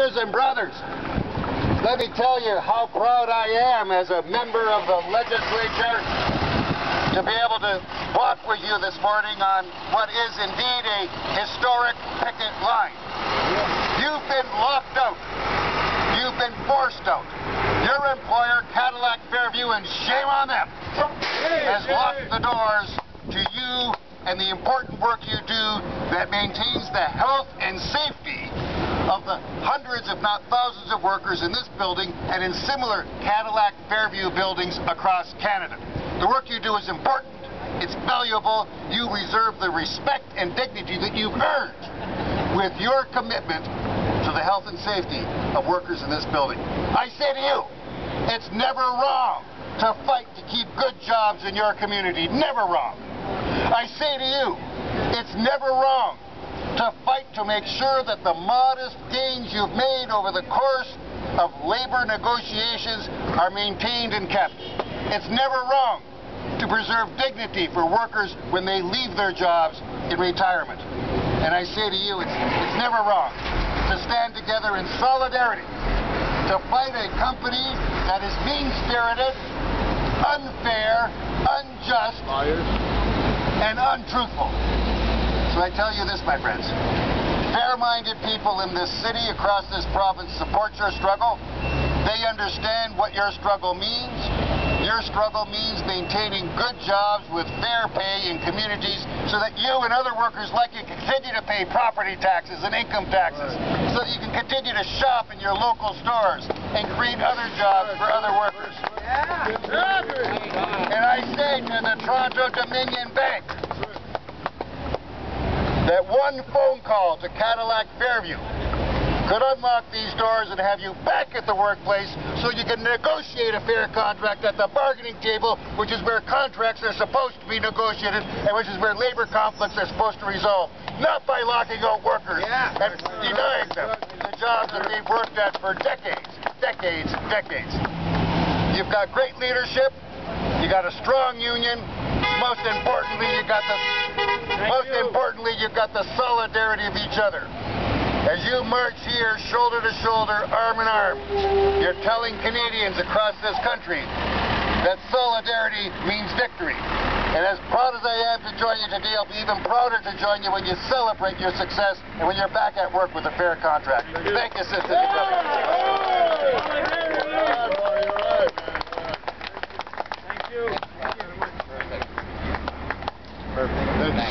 sisters and brothers, let me tell you how proud I am as a member of the legislature to be able to walk with you this morning on what is indeed a historic picket line. You've been locked out. You've been forced out. Your employer, Cadillac Fairview, and shame on them, has locked the doors to you and the important work you do that maintains the health and safety of the hundreds, if not thousands, of workers in this building and in similar Cadillac Fairview buildings across Canada. The work you do is important, it's valuable, you deserve the respect and dignity that you've earned with your commitment to the health and safety of workers in this building. I say to you, it's never wrong to fight to keep good jobs in your community, never wrong. I say to you, it's never wrong to fight to make sure that the modest gains you've made over the course of labor negotiations are maintained and kept. It's never wrong to preserve dignity for workers when they leave their jobs in retirement. And I say to you, it's never wrong to stand together in solidarity to fight a company that is mean-spirited, unfair, unjust, and untruthful. So I tell you this, my friends, fair-minded people in this city, across this province, support your struggle. They understand what your struggle means. Your struggle means maintaining good jobs with fair pay in communities so that you and other workers like you continue to pay property taxes and income taxes, so that you can continue to shop in your local stores and create other jobs for other workers. And I say to the Toronto Dominion Bank, that one phone call to Cadillac Fairview could unlock these doors and have you back at the workplace so you can negotiate a fair contract at the bargaining table, which is where contracts are supposed to be negotiated and which is where labor conflicts are supposed to resolve, not by locking out workers and denying them the jobs that they've worked at for decades, decades, and decades. You've got great leadership, you got a strong union, most importantly, you've got the solidarity of each other. As you march here, shoulder to shoulder, arm in arm, you're telling Canadians across this country that solidarity means victory. And as proud as I am to join you today, I'll be even prouder to join you when you celebrate your success and when you're back at work with a fair contract. Thank you, sisters and brothers. Thank you. Perfect. Thank